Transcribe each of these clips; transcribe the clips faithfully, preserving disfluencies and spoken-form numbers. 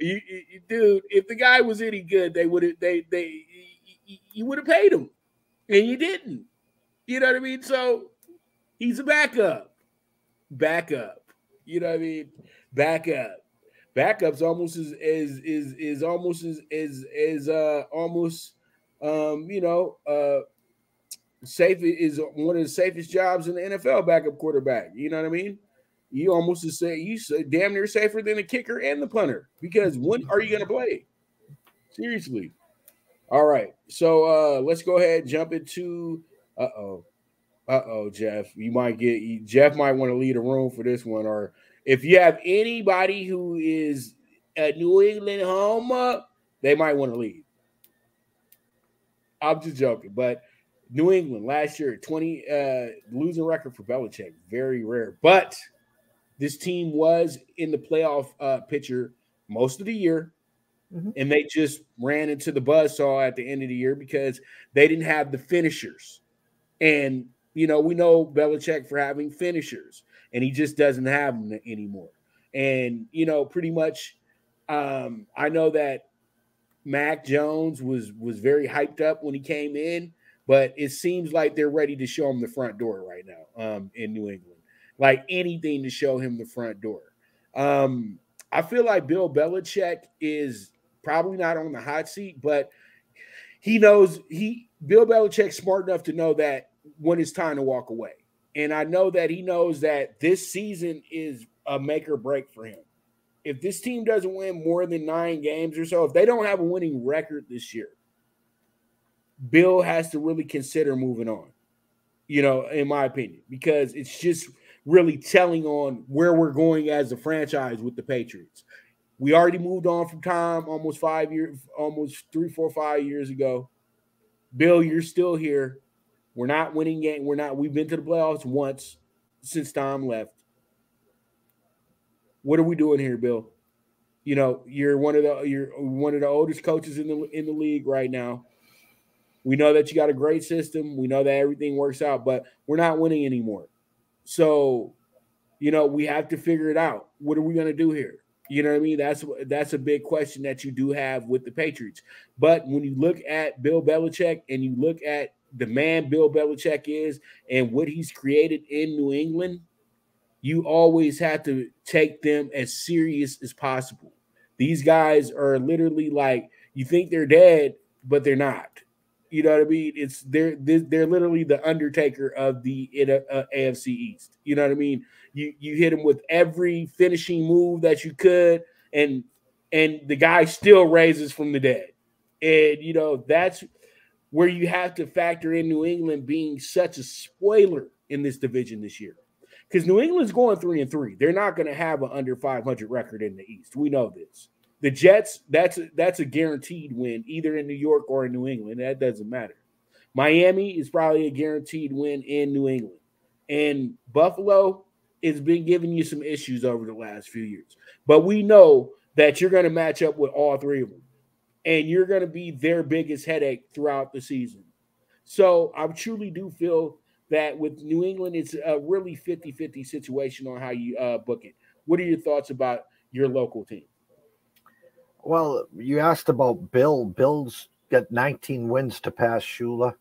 you, you, dude, if the guy was any good, they would have. They they you would have paid him, and you didn't. You know what I mean? So he's a backup, backup. You know what I mean? Backup, backups almost is is is is almost is is is uh almost um you know uh. Safe is one of the safest jobs in the N F L, backup quarterback. You know what I mean? You almost just say you say damn near safer than the kicker and the punter, because when are you going to play? Seriously. All right. So uh, let's go ahead and jump into uh oh, uh oh, Jeff. You might get you, Jeff might want to leave the room for this one. Or if you have anybody who is a New England homer, they might want to leave. I'm just joking, but. New England last year, twenty uh, losing record for Belichick, very rare. But this team was in the playoff uh, picture most of the year, mm-hmm. and they just ran into the buzzsaw at the end of the year because they didn't have the finishers. And, you know, we know Belichick for having finishers, and he just doesn't have them anymore. And, you know, pretty much um, I know that Mac Jones was was very hyped up when he came in. But it seems like they're ready to show him the front door right now um, in New England. Like anything to show him the front door. Um, I feel like Bill Belichick is probably not on the hot seat, but he knows he Bill Belichick's smart enough to know that when it's time to walk away. And I know that he knows that this season is a make or break for him. If this team doesn't win more than nine games or so, if they don't have a winning record this year, Bill has to really consider moving on, you know, in my opinion, because it's just really telling on where we're going as a franchise with the Patriots. We already moved on from Tom almost five years, almost three, four, five years ago. Bill, you're still here. We're not winning game. We're not. We've been to the playoffs once since Tom left. What are we doing here, Bill? You know, you're one of the you're one of the oldest coaches in the in the league right now. We know that you got a great system. We know that everything works out, but we're not winning anymore. So, you know, we have to figure it out. What are we going to do here? You know what I mean? That's that's a big question that you do have with the Patriots. But when you look at Bill Belichick and you look at the man Bill Belichick is and what he's created in New England, you always have to take them as serious as possible. These guys are literally like, you think they're dead, but they're not. You know what I mean? It's they're they're literally the Undertaker of the uh, A F C East. You know what I mean? You you hit him with every finishing move that you could, and and the guy still raises from the dead. And you know that's where you have to factor in New England being such a spoiler in this division this year, because New England's going three and three. They're not going to have an under five hundred record in the East. We know this. The Jets, that's a, that's a guaranteed win, either in New York or in New England. That doesn't matter. Miami is probably a guaranteed win in New England. And Buffalo has been giving you some issues over the last few years. But we know that you're going to match up with all three of them, and you're going to be their biggest headache throughout the season. So I truly do feel that with New England, it's a really fifty fifty situation on how you uh, book it. What are your thoughts about your local team? Well, you asked about Bill. Bill's got nineteen wins to pass Shula.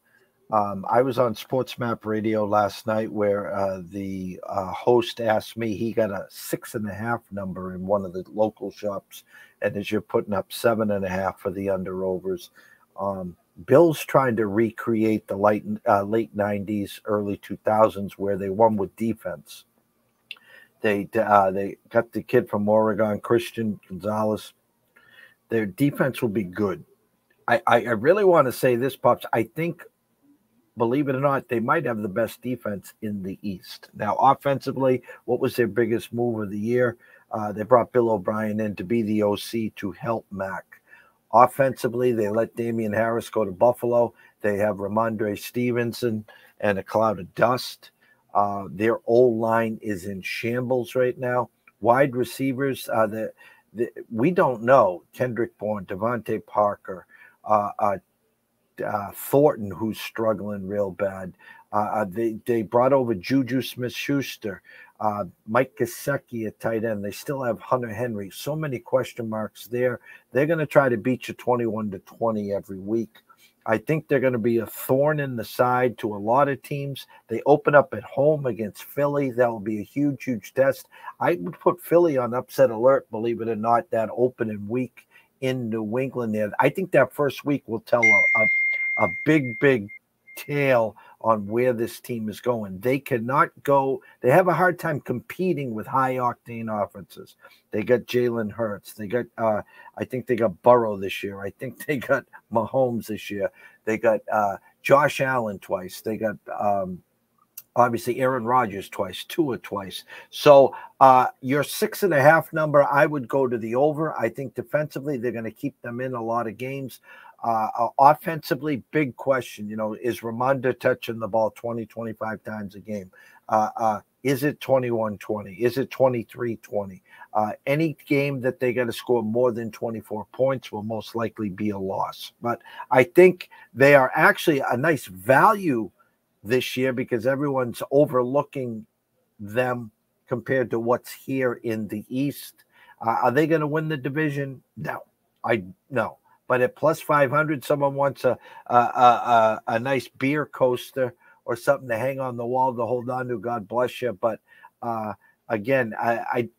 Um, I was on Sports Map Radio last night where uh, the uh, host asked me, he got a six and a half number in one of the local shops. And as you're putting up seven and a half for the underovers, um, Bill's trying to recreate the late, uh, late nineties, early two thousands where they won with defense. They, uh, they got the kid from Oregon, Christian Gonzalez. Their defense will be good. I, I, I really want to say this, Pops. I think, believe it or not, they might have the best defense in the East. Now, offensively, what was their biggest move of the year? Uh, they brought Bill O'Brien in to be the O C to help Mac. Offensively, they let Damian Harris go to Buffalo. They have Ramondre Stevenson and a cloud of dust. Uh, their O-line is in shambles right now. Wide receivers, uh, the we don't know Kendrick Bourne, Devontae Parker, uh, uh, uh, Thornton, who's struggling real bad. Uh, they, they brought over Juju Smith-Schuster, uh, Mike Gesicki at tight end. They still have Hunter Henry. So many question marks there. They're going to try to beat you twenty-one to twenty every week. I think they're going to be a thorn in the side to a lot of teams. They open up at home against Philly. That will be a huge, huge test. I would put Philly on upset alert, believe it or not, that opening week in New England there. I think that first week will tell a, a, a big, big tale on where this team is going. They cannot go. They have a hard time competing with high-octane offenses. They got Jalen Hurts. They got, uh, I think they got Burrow this year. I think they got Mahomes this year. They got uh, Josh Allen twice. They got, um, obviously, Aaron Rodgers twice, Tua twice. So uh, your six and a half number, I would go to the over. I think defensively they're going to keep them in a lot of games. Uh, offensively, big question, you know, is Ramondre touching the ball twenty, twenty-five times a game? Uh, uh, is it twenty-one twenty? Is it twenty-three twenty? Uh, any game that they got to score more than twenty-four points will most likely be a loss. But I think they are actually a nice value this year because everyone's overlooking them compared to what's here in the East. Uh, are they going to win the division? No, I no. But at plus five hundred, someone wants a a, a a nice beer coaster or something to hang on the wall to hold on to. God bless you. But uh, again, I, I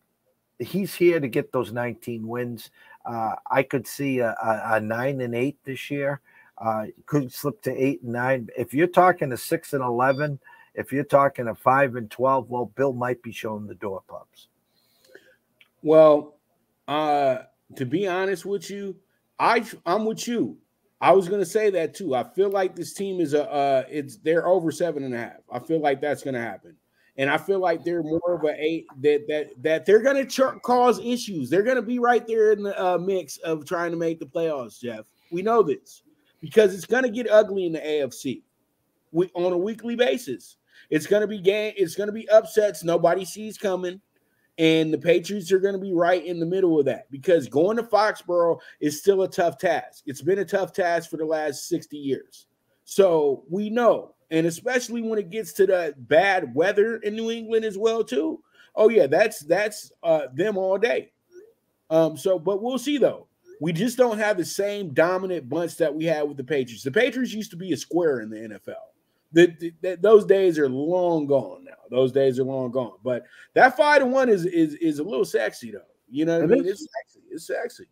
he's here to get those nineteen wins. Uh, I could see a, a, a nine and eight this year. Uh, could slip to eight and nine. If you're talking a six and eleven, if you're talking a five and twelve, well, Bill might be showing the door, pups. Well, uh, to be honest with you. I, I'm with you. I was going to say that too. I feel like this team is a, uh, it's they're over seven and a half. I feel like that's going to happen, and I feel like they're more of a eight that that that they're going to cause issues. They're going to be right there in the uh, mix of trying to make the playoffs. Jeff, we know this because it's going to get ugly in the A F C. We on a weekly basis. It's going to be game. It's going to be upsets nobody sees coming. And the Patriots are going to be right in the middle of that because going to Foxboro is still a tough task. It's been a tough task for the last sixty years. So we know, and especially when it gets to the bad weather in New England as well, too. Oh, yeah, that's that's uh, them all day. Um, so but we'll see, though. We just don't have the same dominant bunch that we had with the Patriots. The Patriots used to be a square in the N F L. The, the, the, those days are long gone now. Those days are long gone. But that five to one is is is a little sexy though. You know what I mean? It's sexy. It's sexy.